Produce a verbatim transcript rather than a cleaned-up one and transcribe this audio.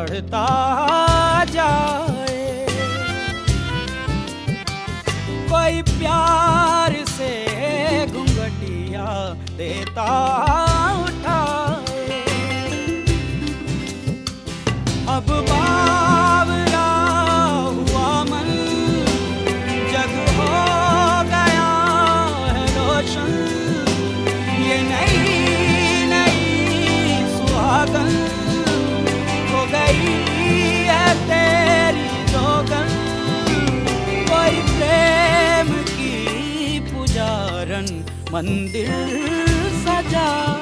बढ़ता जाए। कोई प्यार से घूंघटिया देता उठाए, अब बावला हुआ मन जग हो गया है रोशन। ये नहीं नहीं सुहागन हो गई है तेरी जोगन। कोई प्रेम की पुजारन मंदिर सजा।